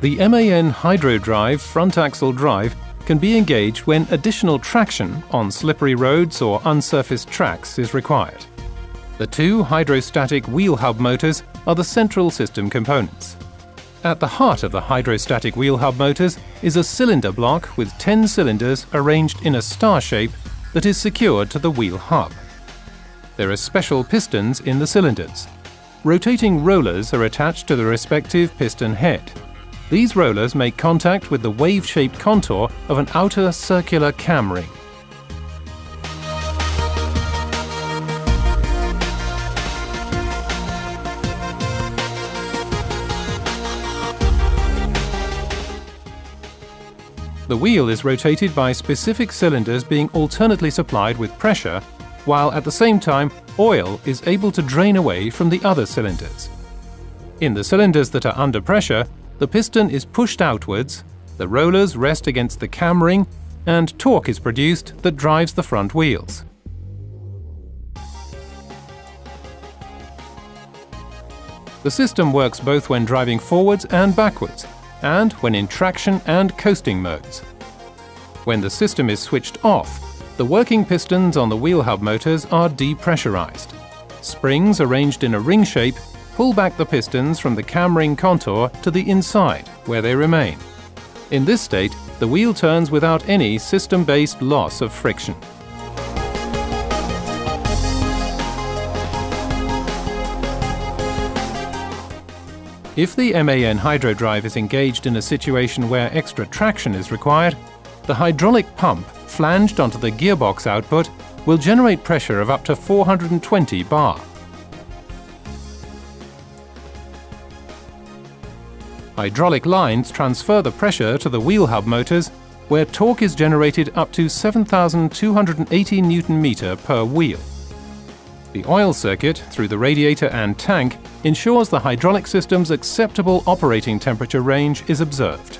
The MAN HydroDrive front axle drive can be engaged when additional traction on slippery roads or unsurfaced tracks is required. The two hydrostatic wheel hub motors are the central system components. At the heart of the hydrostatic wheel hub motors is a cylinder block with 10 cylinders arranged in a star shape that is secured to the wheel hub. There are special pistons in the cylinders. Rotating rollers are attached to the respective piston head. These rollers make contact with the wave-shaped contour of an outer circular cam ring. The wheel is rotated by specific cylinders being alternately supplied with pressure, while at the same time oil is able to drain away from the other cylinders. In the cylinders that are under pressure, the piston is pushed outwards, the rollers rest against the cam ring, and torque is produced that drives the front wheels. The system works both when driving forwards and backwards, and when in traction and coasting modes. When the system is switched off, the working pistons on the wheel hub motors are depressurized. Springs arranged in a ring shape pull back the pistons from the cam ring contour to the inside, where they remain. In this state, the wheel turns without any system-based loss of friction. If the MAN HydroDrive is engaged in a situation where extra traction is required, the hydraulic pump flanged onto the gearbox output will generate pressure of up to 420 bar. Hydraulic lines transfer the pressure to the wheel hub motors, where torque is generated up to 7,280 Nm per wheel. The oil circuit, through the radiator and tank, ensures the hydraulic system's acceptable operating temperature range is observed.